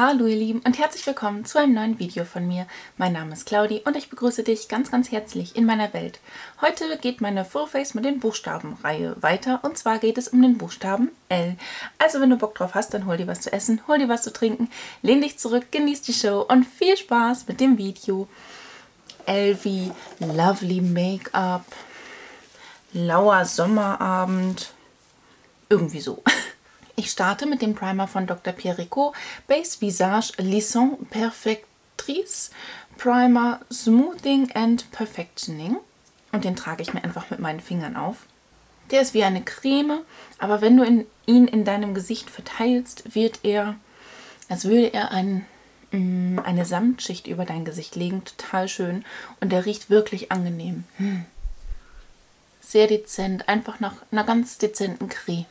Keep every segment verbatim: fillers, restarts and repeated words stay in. Hallo ihr Lieben und herzlich willkommen zu einem neuen Video von mir. Mein Name ist Claudi und ich begrüße dich ganz ganz herzlich in meiner Welt. Heute geht meine Fullface mit den Buchstabenreihe weiter und zwar geht es um den Buchstaben L. Also wenn du Bock drauf hast, dann hol dir was zu essen, hol dir was zu trinken, lehn dich zurück, genieß die Show und viel Spaß mit dem Video. L wie Lovely Make-up, lauer Sommerabend, irgendwie so. Ich starte mit dem Primer von Doktor Pierre Ricaud, Base Visage Lissante Perfectrice, Primer Smoothing and Perfectioning. Und den trage ich mir einfach mit meinen Fingern auf. Der ist wie eine Creme, aber wenn du in, ihn in deinem Gesicht verteilst, wird er, als würde er ein, mh, eine Samtschicht über dein Gesicht legen. Total schön und der riecht wirklich angenehm. Hm. Sehr dezent, einfach nach einer ganz dezenten Creme.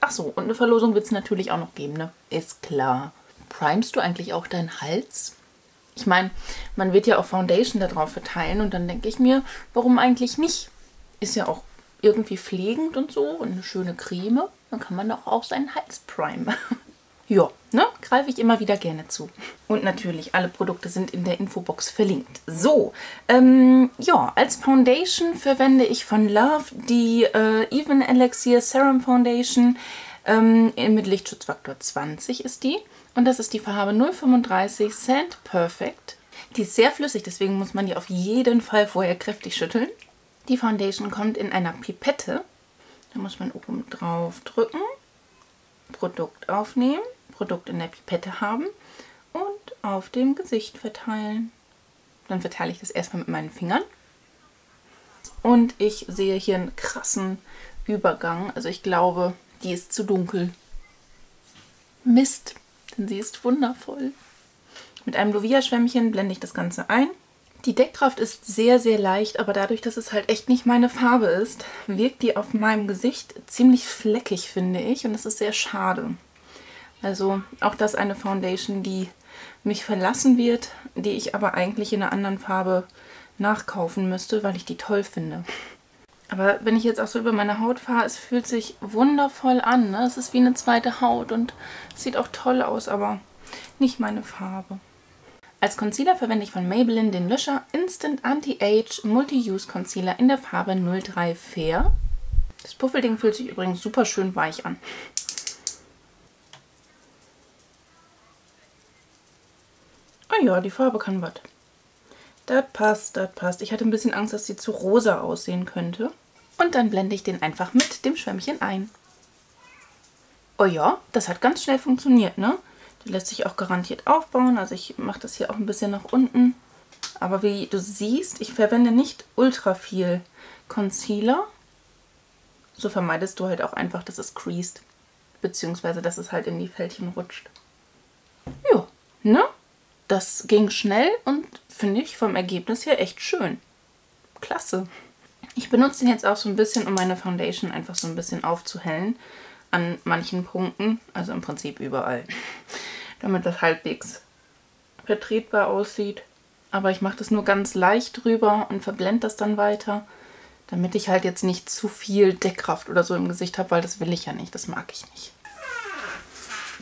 Ach so, und eine Verlosung wird es natürlich auch noch geben, ne? Ist klar. Primest du eigentlich auch deinen Hals? Ich meine, man wird ja auch Foundation da drauf verteilen und dann denke ich mir, warum eigentlich nicht? Ist ja auch irgendwie pflegend und so und eine schöne Creme. Dann kann man doch auch seinen Hals primen. Ja, ne? Greife ich immer wieder gerne zu. Und natürlich, alle Produkte sind in der Infobox verlinkt. So, ähm, ja, als Foundation verwende ich von Love die äh, Even Elixir Serum Foundation. Ähm, mit Lichtschutzfaktor zwanzig ist die. Und das ist die Farbe null fünfunddreißig Sand Perfect. Die ist sehr flüssig, deswegen muss man die auf jeden Fall vorher kräftig schütteln. Die Foundation kommt in einer Pipette. Da muss man oben drauf drücken. Produkt aufnehmen. Produkt in der Pipette haben und auf dem Gesicht verteilen. Dann verteile ich das erstmal mit meinen Fingern. Und ich sehe hier einen krassen Übergang. Also ich glaube, die ist zu dunkel. Mist, denn sie ist wundervoll. Mit einem Luvia-Schwämmchen blende ich das Ganze ein. Die Deckkraft ist sehr, sehr leicht, aber dadurch, dass es halt echt nicht meine Farbe ist, wirkt die auf meinem Gesicht ziemlich fleckig, finde ich. Und das ist sehr schade. Also auch das eine Foundation, die mich verlassen wird, die ich aber eigentlich in einer anderen Farbe nachkaufen müsste, weil ich die toll finde. Aber wenn ich jetzt auch so über meine Haut fahre, es fühlt sich wundervoll an, ne? Es ist wie eine zweite Haut und es sieht auch toll aus, aber nicht meine Farbe. Als Concealer verwende ich von Maybelline den Löscher Instant Anti-Age Multi-Use Concealer in der Farbe null drei Fair. Das Puffelding fühlt sich übrigens super schön weich an. Ja, die Farbe kann was. Das passt, das passt. Ich hatte ein bisschen Angst, dass sie zu rosa aussehen könnte. Und dann blende ich den einfach mit dem Schwämmchen ein. Oh ja, das hat ganz schnell funktioniert, ne? Die lässt sich auch garantiert aufbauen. Also ich mache das hier auch ein bisschen nach unten. Aber wie du siehst, ich verwende nicht ultra viel Concealer. So vermeidest du halt auch einfach, dass es creased. Beziehungsweise, dass es halt in die Fältchen rutscht. Ja, ne? Das ging schnell und finde ich vom Ergebnis her echt schön. Klasse. Ich benutze den jetzt auch so ein bisschen, um meine Foundation einfach so ein bisschen aufzuhellen. An manchen Punkten, also im Prinzip überall. Damit das halbwegs vertretbar aussieht. Aber ich mache das nur ganz leicht drüber und verblende das dann weiter. Damit ich halt jetzt nicht zu viel Deckkraft oder so im Gesicht habe, weil das will ich ja nicht, das mag ich nicht.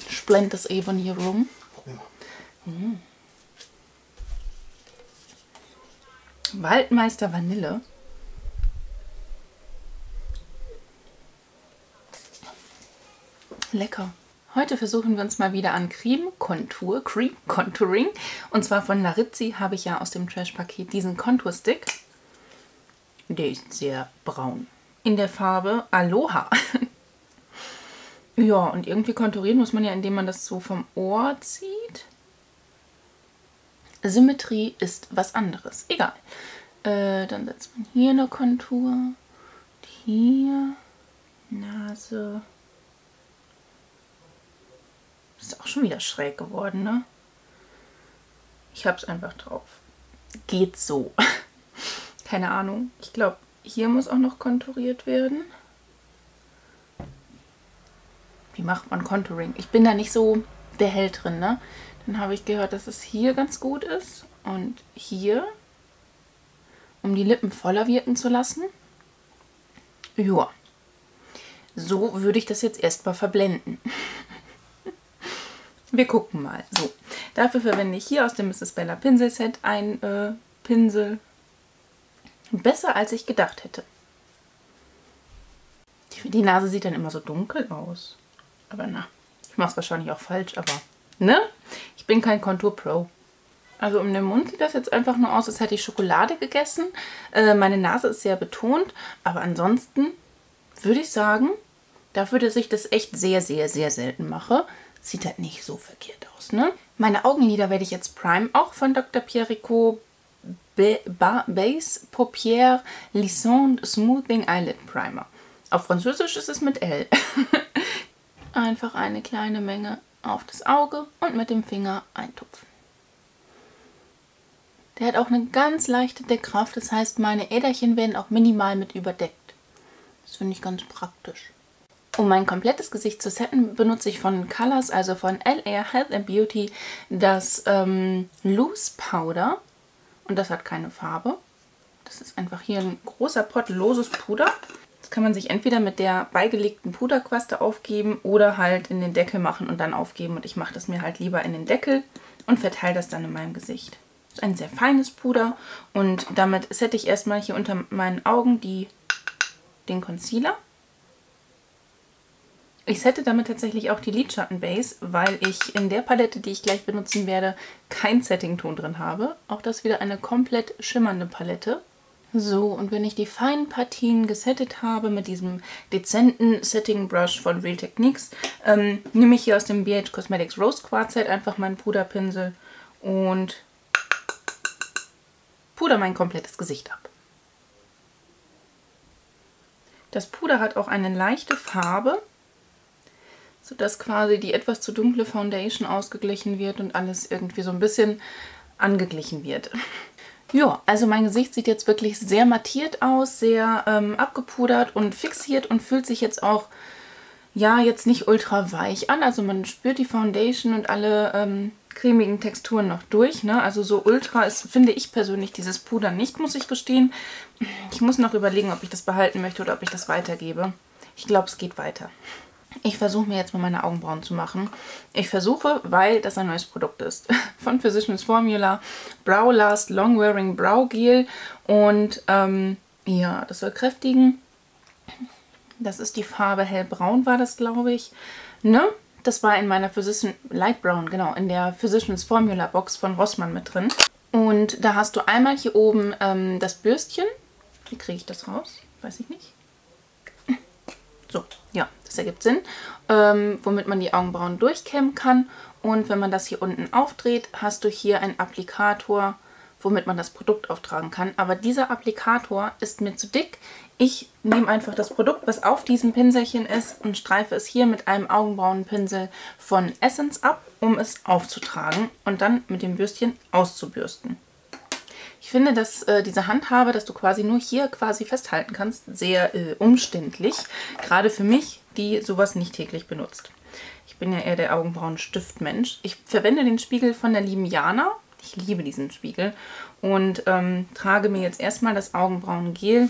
Ich blende das eben hier rum. Hm. Waldmeister Vanille. Lecker. Heute versuchen wir uns mal wieder an Creme Contour, Cream Contouring. Und zwar von Laritzy habe ich ja aus dem Trash-Paket diesen Contour-Stick. Der ist sehr braun. In der Farbe Aloha. Ja, und irgendwie konturieren muss man ja, indem man das so vom Ohr zieht. Symmetrie ist was anderes. Egal. Äh, dann setzt man hier eine Kontur. Und hier. Nase. Ist auch schon wieder schräg geworden, ne? Ich hab's einfach drauf. Geht so. Keine Ahnung. Ich glaube, hier muss auch noch konturiert werden. Wie macht man Contouring? Ich bin da nicht so der Held drin, ne? Dann habe ich gehört, dass es hier ganz gut ist und hier, um die Lippen voller wirken zu lassen. Ja, so würde ich das jetzt erstmal verblenden. Wir gucken mal. So, dafür verwende ich hier aus dem Misses Bella Pinselset einen äh, Pinsel. Besser, als ich gedacht hätte. Die, die Nase sieht dann immer so dunkel aus. Aber na, ich mache es wahrscheinlich auch falsch, aber ne? Ich bin kein Contour-Pro. Also um den Mund sieht das jetzt einfach nur aus, als hätte ich Schokolade gegessen. Äh, meine Nase ist sehr betont, aber ansonsten würde ich sagen, dafür, dass ich das echt sehr, sehr, sehr selten mache, sieht das nicht so verkehrt aus, ne? Meine Augenlider werde ich jetzt prime, auch von Doktor Pierre Ricaud Base Paupières Lissante Smoothing Eyelid Primer. Auf Französisch ist es mit L. Einfach eine kleine Menge auf das Auge und mit dem Finger eintupfen. Der hat auch eine ganz leichte Deckkraft, das heißt, meine Äderchen werden auch minimal mit überdeckt. Das finde ich ganz praktisch. Um mein komplettes Gesicht zu setten, benutze ich von Colors, also von L R Health and Beauty, das ähm, Loose Powder. Und das hat keine Farbe. Das ist einfach hier ein großer Pott loses Puder. Das kann man sich entweder mit der beigelegten Puderquaste aufgeben oder halt in den Deckel machen und dann aufgeben. Und ich mache das mir halt lieber in den Deckel und verteile das dann in meinem Gesicht. Das ist ein sehr feines Puder und damit sette ich erstmal hier unter meinen Augen die, den Concealer. Ich sette damit tatsächlich auch die Lidschattenbase, weil ich in der Palette, die ich gleich benutzen werde, keinen Settington drin habe. Auch das wieder eine komplett schimmernde Palette. So, und wenn ich die feinen Partien gesettet habe mit diesem dezenten Setting Brush von Real Techniques, ähm, nehme ich hier aus dem B H Cosmetics Rose Quartz Set einfach meinen Puderpinsel und puder mein komplettes Gesicht ab. Das Puder hat auch eine leichte Farbe, sodass quasi die etwas zu dunkle Foundation ausgeglichen wird und alles irgendwie so ein bisschen angeglichen wird. Ja, also mein Gesicht sieht jetzt wirklich sehr mattiert aus, sehr ähm, abgepudert und fixiert und fühlt sich jetzt auch, ja, jetzt nicht ultra weich an. Also man spürt die Foundation und alle ähm, cremigen Texturen noch durch, ne? Also so ultra ist, finde ich persönlich, dieses Puder nicht, muss ich gestehen. Ich muss noch überlegen, ob ich das behalten möchte oder ob ich das weitergebe. Ich glaube, es geht weiter. Ich versuche mir jetzt mal meine Augenbrauen zu machen. Ich versuche, weil das ein neues Produkt ist. Von Physicians Formula, Brow Last Longwearing Brow Gel. Und ähm, ja, das soll kräftigen. Das ist die Farbe hellbraun war das, glaube ich. Ne? Das war in meiner Physicians Light Brown, genau, in der Physicians Formula Box von Rossmann mit drin. Und da hast du einmal hier oben ähm, das Bürstchen. Wie kriege ich das raus? Weiß ich nicht. So, ja, das ergibt Sinn, ähm, womit man die Augenbrauen durchkämmen kann. Und wenn man das hier unten aufdreht, hast du hier einen Applikator, womit man das Produkt auftragen kann. Aber dieser Applikator ist mir zu dick. Ich nehme einfach das Produkt, was auf diesem Pinselchen ist, und streife es hier mit einem Augenbrauenpinsel von Essence ab, um es aufzutragen und dann mit dem Bürstchen auszubürsten. Ich finde, dass äh, diese Handhabe, dass du quasi nur hier quasi festhalten kannst, sehr äh, umständlich. Gerade für mich, die sowas nicht täglich benutzt. Ich bin ja eher der Augenbrauenstiftmensch. Ich verwende den Spiegel von der lieben Jana. Ich liebe diesen Spiegel. Und ähm, trage mir jetzt erstmal das Augenbrauengel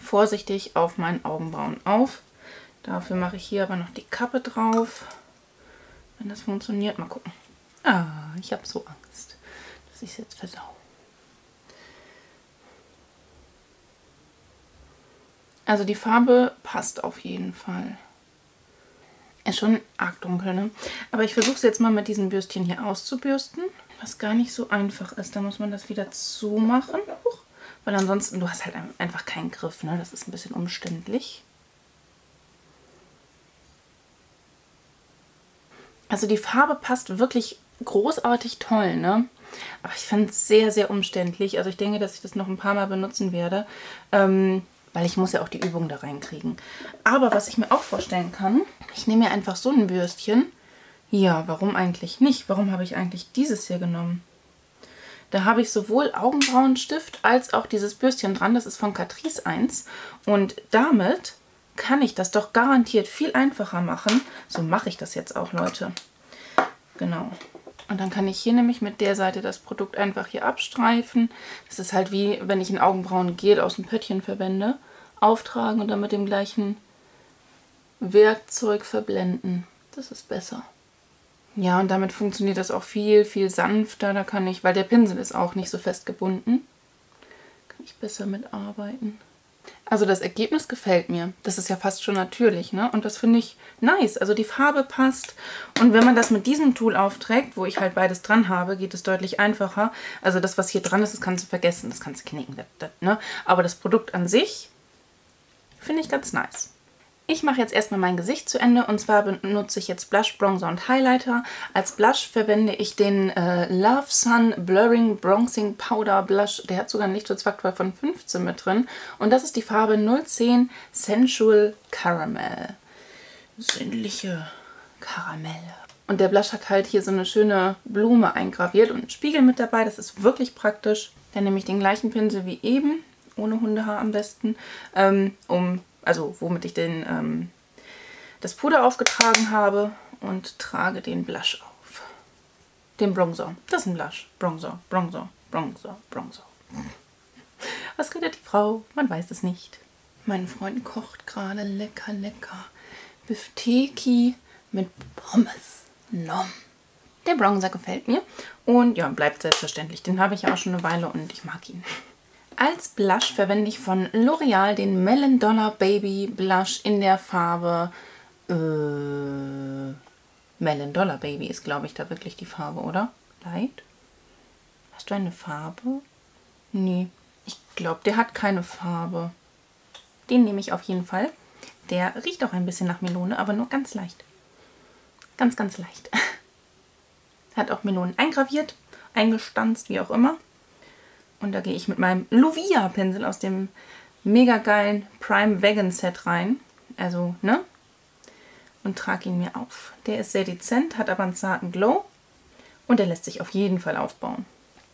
vorsichtig auf meinen Augenbrauen auf. Dafür mache ich hier aber noch die Kappe drauf. Wenn das funktioniert, mal gucken. Ah, ich habe so Angst, dass ich es jetzt versau. Also die Farbe passt auf jeden Fall. Ist schon arg dunkel, ne? Aber ich versuche es jetzt mal mit diesem Bürstchen hier auszubürsten, was gar nicht so einfach ist. Da muss man das wieder zumachen, weil ansonsten, du hast halt einfach keinen Griff, ne? Das ist ein bisschen umständlich. Also die Farbe passt wirklich großartig toll, ne? Aber ich fand es sehr, sehr umständlich. Also ich denke, dass ich das noch ein paar Mal benutzen werde. Ähm... Weil ich muss ja auch die Übung da reinkriegen. Aber was ich mir auch vorstellen kann, ich nehme mir einfach so ein Bürstchen. Ja, warum eigentlich nicht? Warum habe ich eigentlich dieses hier genommen? Da habe ich sowohl Augenbrauenstift als auch dieses Bürstchen dran. Das ist von Catrice eins. Und damit kann ich das doch garantiert viel einfacher machen. So mache ich das jetzt auch, Leute. Genau. Und dann kann ich hier nämlich mit der Seite das Produkt einfach hier abstreifen. Das ist halt wie, wenn ich ein Augenbrauengel aus dem Pöttchen verwende. Auftragen und dann mit dem gleichen Werkzeug verblenden. Das ist besser. Ja, und damit funktioniert das auch viel, viel sanfter. Da kann ich, weil der Pinsel ist auch nicht so fest gebunden, kann ich besser mitarbeiten. Also das Ergebnis gefällt mir. Das ist ja fast schon natürlich, ne? Und das finde ich nice. Also die Farbe passt. Und wenn man das mit diesem Tool aufträgt, wo ich halt beides dran habe, geht es deutlich einfacher. Also das, was hier dran ist, das kannst du vergessen, das kannst du knicken. Das, das, ne? Aber das Produkt an sich finde ich ganz nice. Ich mache jetzt erstmal mein Gesicht zu Ende, und zwar benutze ich jetzt Blush, Bronzer und Highlighter. Als Blush verwende ich den äh, Love Sun Blurring Bronzing Powder Blush. Der hat sogar einen Lichtschutzfaktor von fünfzehn mit drin. Und das ist die Farbe null zehn Sensual Caramel. Sinnliche Karamelle. Und der Blush hat halt hier so eine schöne Blume eingraviert und einen Spiegel mit dabei. Das ist wirklich praktisch. Dann nehme ich den gleichen Pinsel wie eben, ohne Hundehaar am besten, ähm, um... also womit ich den, ähm, das Puder aufgetragen habe, und trage den Blush auf. Den Bronzer. Das ist ein Blush. Bronzer, Bronzer, Bronzer, Bronzer. Was redet die Frau? Man weiß es nicht. Mein Freund kocht gerade lecker, lecker Bifteki mit Pommes. Nom. Der Bronzer gefällt mir. Und ja, bleibt selbstverständlich. Den habe ich ja auch schon eine Weile und ich mag ihn. Als Blush verwende ich von L'Oreal den Melon Dollar Baby Blush in der Farbe... Äh, Melon Dollar Baby ist, glaube ich, da wirklich die Farbe, oder? Light? Hast du eine Farbe? Nee, ich glaube, der hat keine Farbe. Den nehme ich auf jeden Fall. Der riecht auch ein bisschen nach Melone, aber nur ganz leicht. Ganz, ganz leicht. Hat auch Melonen eingraviert, eingestanzt, wie auch immer. Und da gehe ich mit meinem Luvia-Pinsel aus dem mega geilen Prime Vegan Set rein. Also, ne? Und trage ihn mir auf. Der ist sehr dezent, hat aber einen zarten Glow. Und der lässt sich auf jeden Fall aufbauen.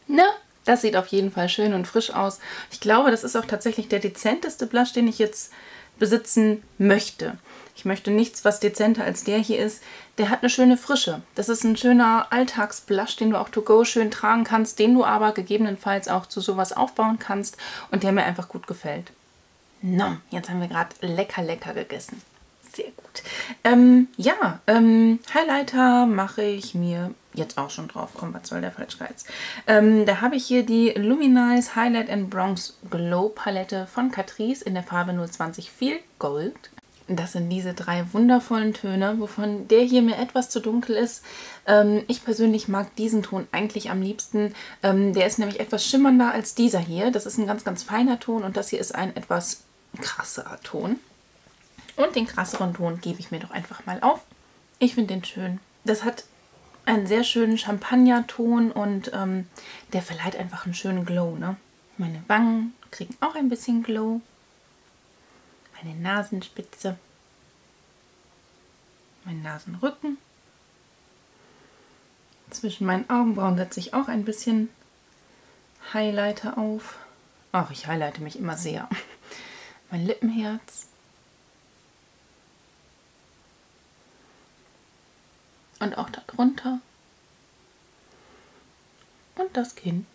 Ne? Das sieht auf jeden Fall schön und frisch aus. Ich glaube, das ist auch tatsächlich der dezenteste Blush, den ich jetzt besitzen möchte. Ich möchte nichts, was dezenter als der hier ist. Der hat eine schöne Frische. Das ist ein schöner Alltagsblush, den du auch to go schön tragen kannst, den du aber gegebenenfalls auch zu sowas aufbauen kannst und der mir einfach gut gefällt. Nom, jetzt haben wir gerade lecker, lecker gegessen. Sehr gut. Ähm, ja, ähm, Highlighter mache ich mir jetzt auch schon drauf. Komm, was soll der Falschgeiz? Ähm, da habe ich hier die Luminize Highlight and Bronze Glow Palette von Catrice in der Farbe null zwanzig Feel Gold. Das sind diese drei wundervollen Töne, wovon der hier mir etwas zu dunkel ist. Ähm, ich persönlich mag diesen Ton eigentlich am liebsten. Ähm, der ist nämlich etwas schimmernder als dieser hier. Das ist ein ganz, ganz feiner Ton und das hier ist ein etwas krasserer Ton. Und den krasseren Ton gebe ich mir doch einfach mal auf. Ich finde den schön. Das hat einen sehr schönen Champagnerton und ähm, der verleiht einfach einen schönen Glow, ne? Meine Wangen kriegen auch ein bisschen Glow. Meine Nasenspitze, mein Nasenrücken. Zwischen meinen Augenbrauen setze ich auch ein bisschen Highlighter auf. Ach, ich highlighte mich immer sehr. Mein Lippenherz. Und auch darunter. Und das Kinn.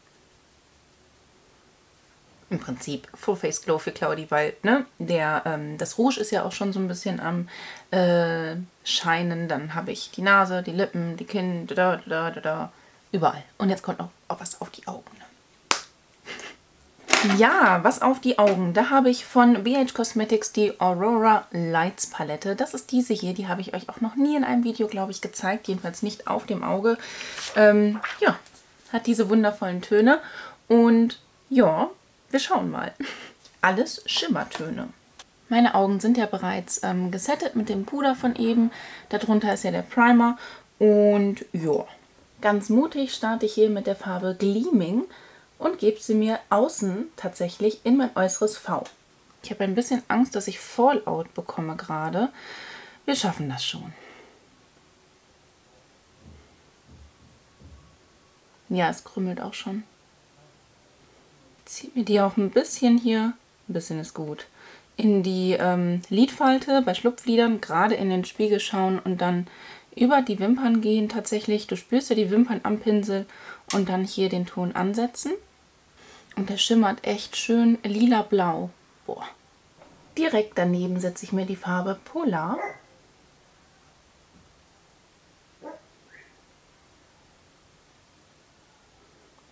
Im Prinzip Full Face Glow für Claudi, weil ne, der, ähm, das Rouge ist ja auch schon so ein bisschen am äh, Scheinen. Dann habe ich die Nase, die Lippen, die Kinn, da, da, da, da, überall. Und jetzt kommt auch, auch was auf die Augen. Ne? Ja, was auf die Augen. Da habe ich von B H Cosmetics die Aurora Lights Palette. Das ist diese hier, die habe ich euch auch noch nie in einem Video, glaube ich, gezeigt. Jedenfalls nicht auf dem Auge. Ähm, ja, hat diese wundervollen Töne. Und ja... wir schauen mal. Alles Schimmertöne. Meine Augen sind ja bereits ähm, gesettet mit dem Puder von eben. Darunter ist ja der Primer. Und ja, ganz mutig starte ich hier mit der Farbe Gleaming und gebe sie mir außen tatsächlich in mein äußeres V. Ich habe ein bisschen Angst, dass ich Fallout bekomme gerade. Wir schaffen das schon. Ja, es krümmelt auch schon. Zieht mir die auch ein bisschen hier, ein bisschen ist gut, in die ähm, Lidfalte bei Schlupflidern, gerade in den Spiegel schauen und dann über die Wimpern gehen tatsächlich. Du spürst ja die Wimpern am Pinsel und dann hier den Ton ansetzen. Und der schimmert echt schön lila-blau. Boah. Direkt daneben setze ich mir die Farbe Polar.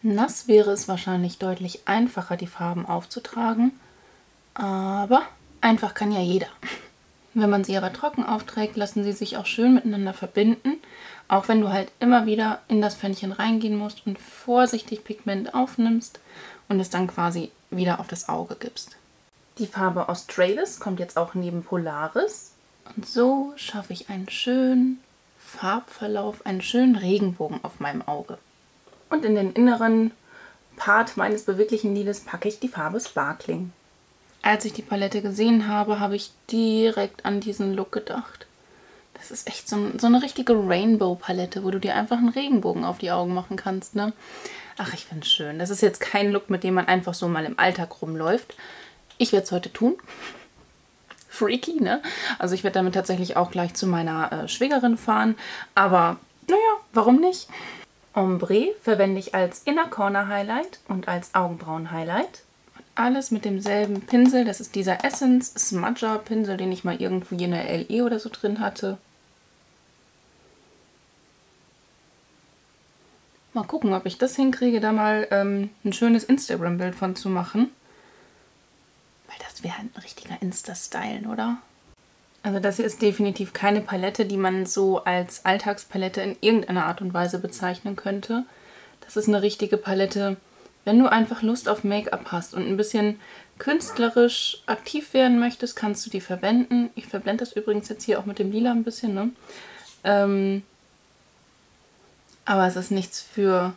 Nass wäre es wahrscheinlich deutlich einfacher, die Farben aufzutragen, aber einfach kann ja jeder. Wenn man sie aber trocken aufträgt, lassen sie sich auch schön miteinander verbinden, auch wenn du halt immer wieder in das Pfännchen reingehen musst und vorsichtig Pigment aufnimmst und es dann quasi wieder auf das Auge gibst. Die Farbe Australis kommt jetzt auch neben Polaris und so schaffe ich einen schönen Farbverlauf, einen schönen Regenbogen auf meinem Auge. Und in den inneren Part meines beweglichen Lides packe ich die Farbe Sparkling. Als ich die Palette gesehen habe, habe ich direkt an diesen Look gedacht. Das ist echt so, ein, so eine richtige Rainbow-Palette, wo du dir einfach einen Regenbogen auf die Augen machen kannst, ne? Ach, ich finde es schön. Das ist jetzt kein Look, mit dem man einfach so mal im Alltag rumläuft. Ich werde es heute tun. Freaky, ne? Also ich werde damit tatsächlich auch gleich zu meiner äh, Schwägerin fahren. Aber naja, warum nicht? Ombre verwende ich als Inner Corner Highlight und als Augenbrauen Highlight. Alles mit demselben Pinsel. Das ist dieser Essence Smudger Pinsel, den ich mal irgendwie in der L E oder so drin hatte. Mal gucken, ob ich das hinkriege, da mal ähm, ein schönes Instagram-Bild von zu machen. Weil das wäre ein richtiger Insta-Style, oder? Also das hier ist definitiv keine Palette, die man so als Alltagspalette in irgendeiner Art und Weise bezeichnen könnte. Das ist eine richtige Palette. Wenn du einfach Lust auf Make-up hast und ein bisschen künstlerisch aktiv werden möchtest, kannst du die verwenden. Ich verblende das übrigens jetzt hier auch mit dem Lila ein bisschen, ne? Ähm, aber es ist nichts für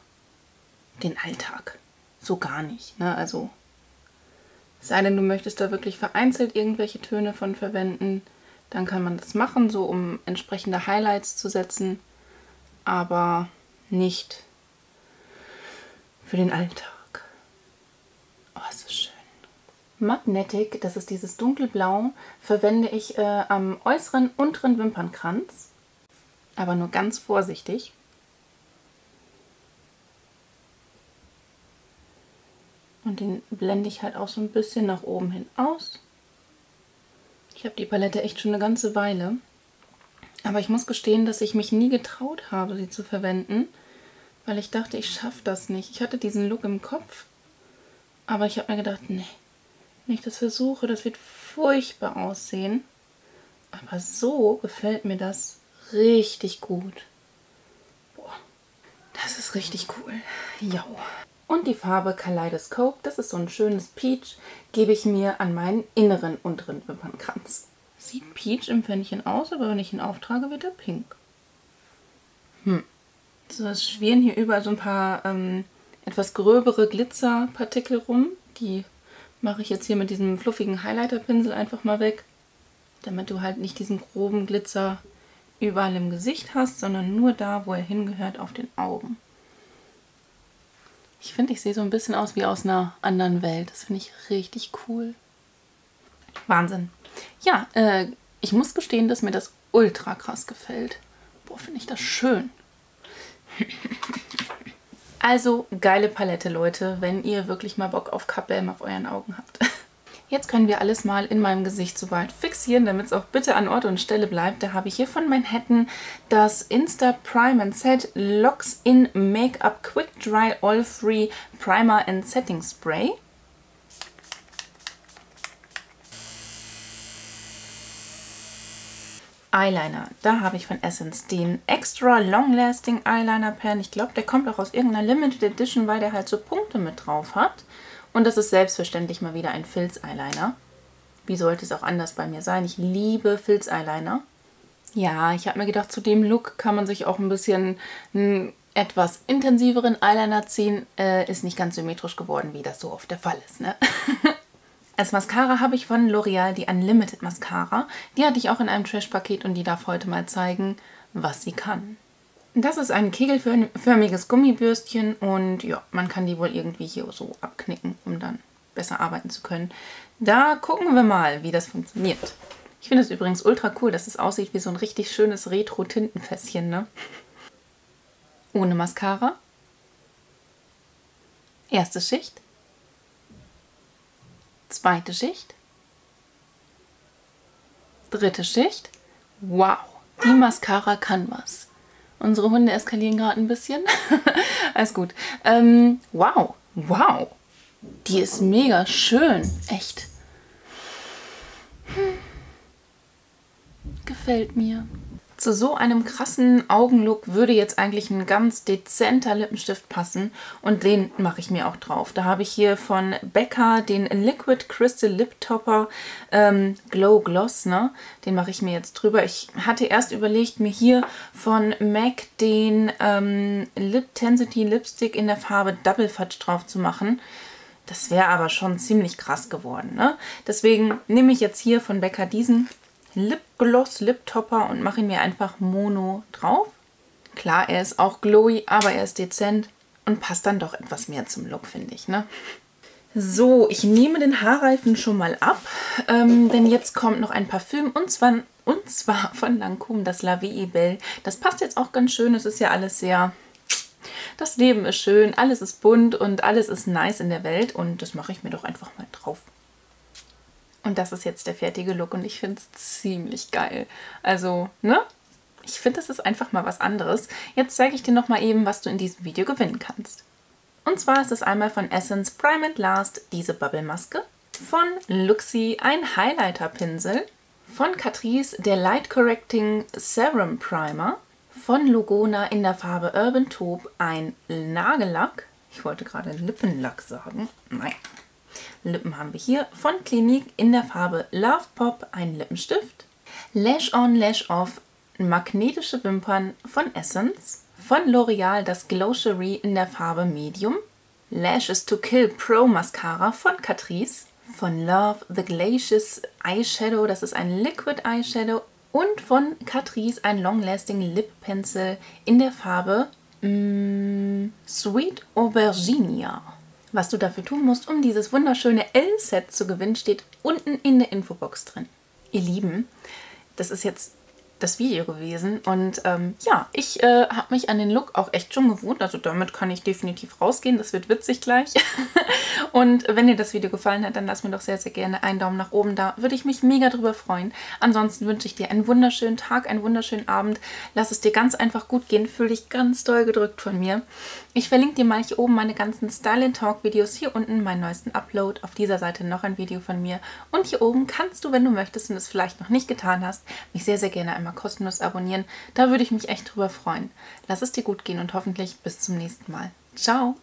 den Alltag. So gar nicht, ne? Also, es sei denn, du möchtest da wirklich vereinzelt irgendwelche Töne von verwenden, dann kann man das machen, so um entsprechende Highlights zu setzen, aber nicht für den Alltag. Oh, ist das schön. Magnetic, das ist dieses dunkelblau, verwende ich äh, am äußeren, unteren Wimpernkranz. Aber nur ganz vorsichtig. Und den blende ich halt auch so ein bisschen nach oben hin aus. Ich habe die Palette echt schon eine ganze Weile. Aber ich muss gestehen, dass ich mich nie getraut habe, sie zu verwenden. Weil ich dachte, ich schaffe das nicht. Ich hatte diesen Look im Kopf. Aber ich habe mir gedacht, nee, wenn ich das versuche, das wird furchtbar aussehen. Aber so gefällt mir das richtig gut. Boah, das ist richtig cool. Ja. Und die Farbe Kaleidoscope, das ist so ein schönes Peach, gebe ich mir an meinen inneren unteren Wimpernkranz. Sieht Peach im Pfännchen aus, aber wenn ich ihn auftrage, wird er pink. Hm. So, es schwirren hier überall so ein paar ähm, etwas gröbere Glitzerpartikel rum. Die mache ich jetzt hier mit diesem fluffigen Highlighterpinsel einfach mal weg, damit du halt nicht diesen groben Glitzer überall im Gesicht hast, sondern nur da, wo er hingehört, auf den Augen. Ich finde, ich sehe so ein bisschen aus wie aus einer anderen Welt. Das finde ich richtig cool. Wahnsinn. Ja, äh, ich muss gestehen, dass mir das ultra krass gefällt. Boah, finde ich das schön. Also, geile Palette, Leute, wenn ihr wirklich mal Bock auf K B M auf euren Augen habt. Jetzt können wir alles mal in meinem Gesicht soweit fixieren, damit es auch bitte an Ort und Stelle bleibt. Da habe ich hier von Manhattan das Insta Prime and Set Locks in Make-up Quick Dry Oil Free Primer and Setting Spray. Eyeliner. Da habe ich von Essence den Extra Long Lasting Eyeliner Pen. Ich glaube, der kommt auch aus irgendeiner Limited Edition, weil der halt so Punkte mit drauf hat. Und das ist selbstverständlich mal wieder ein Filz-Eyeliner. Wie sollte es auch anders bei mir sein? Ich liebe Filz-Eyeliner. Ja, ich habe mir gedacht, zu dem Look kann man sich auch ein bisschen einen etwas intensiveren Eyeliner ziehen. Äh, ist nicht ganz symmetrisch geworden, wie das so oft der Fall ist, ne? Als Mascara habe ich von L'Oreal die Unlimited Mascara. Die hatte ich auch in einem Trash-Paket und die darf heute mal zeigen, was sie kann. Das ist ein kegelförmiges Gummibürstchen und ja, man kann die wohl irgendwie hier so abknicken, um dann besser arbeiten zu können. Da gucken wir mal, wie das funktioniert. Ich finde es übrigens ultra cool, dass es aussieht wie so ein richtig schönes Retro-Tintenfässchen, ne? Ohne Mascara. Erste Schicht. Zweite Schicht. Dritte Schicht. Wow, die Mascara kann was. Unsere Hunde eskalieren gerade ein bisschen. Alles gut. Ähm, wow, wow. Die ist mega schön. Echt. Hm. Gefällt mir. Zu so einem krassen Augenlook würde jetzt eigentlich ein ganz dezenter Lippenstift passen. Und den mache ich mir auch drauf. Da habe ich hier von Becca den Liquid Crystal Lip Topper ähm, Glow Gloss. Ne? Den mache ich mir jetzt drüber. Ich hatte erst überlegt, mir hier von M A C den ähm, Lip Tensity Lipstick in der Farbe Double Fudge drauf zu machen. Das wäre aber schon ziemlich krass geworden. Ne? Deswegen nehme ich jetzt hier von Becca diesen Lipgloss, Liptopper und mache ihn mir einfach mono drauf. Klar, er ist auch glowy, aber er ist dezent und passt dann doch etwas mehr zum Look, finde ich, ne? So, ich nehme den Haarreifen schon mal ab, ähm, denn jetzt kommt noch ein Parfüm und zwar, und zwar von Lancôme, das La Vie est Belle. Das passt jetzt auch ganz schön, es ist ja alles sehr... Das Leben ist schön, alles ist bunt und alles ist nice in der Welt und das mache ich mir doch einfach mal drauf. Und das ist jetzt der fertige Look und ich finde es ziemlich geil. Also, ne? Ich finde, das ist einfach mal was anderes. Jetzt zeige ich dir nochmal eben, was du in diesem Video gewinnen kannst. Und zwar ist es einmal von Essence Prime and Last diese Bubble Maske, von Luxie ein Highlighter-Pinsel, von Catrice der Light Correcting Serum Primer, von Lugona in der Farbe Urban Taupe ein Nagellack. Ich wollte gerade Lippenlack sagen. Nein. Lippen haben wir hier. Von Clinique in der Farbe Love Pop ein Lippenstift. Lash On, Lash Off, magnetische Wimpern von Essence. Von L'Oreal das Glossery in der Farbe Medium. Lashes to Kill Pro Mascara von Catrice. Von Love The Glacius Eyeshadow, das ist ein Liquid Eyeshadow. Und von Catrice ein Long Lasting Lip Pencil in der Farbe mm, Sweet Auberginia. Was du dafür tun musst, um dieses wunderschöne L-Set zu gewinnen, steht unten in der Infobox drin. Ihr Lieben, das ist jetzt das Video gewesen und ähm, ja, ich äh, habe mich an den Look auch echt schon gewohnt, also damit kann ich definitiv rausgehen, das wird witzig gleich. Und wenn dir das Video gefallen hat, dann lass mir doch sehr, sehr gerne einen Daumen nach oben da, würde ich mich mega drüber freuen. Ansonsten wünsche ich dir einen wunderschönen Tag, einen wunderschönen Abend, lass es dir ganz einfach gut gehen, fühl dich ganz doll gedrückt von mir. Ich verlinke dir mal hier oben meine ganzen Style and Talk Videos, hier unten meinen neuesten Upload, auf dieser Seite noch ein Video von mir und hier oben kannst du, wenn du möchtest und es vielleicht noch nicht getan hast, mich sehr, sehr gerne einmal kostenlos abonnieren. Da würde ich mich echt drüber freuen. Lass es dir gut gehen und hoffentlich bis zum nächsten Mal. Ciao!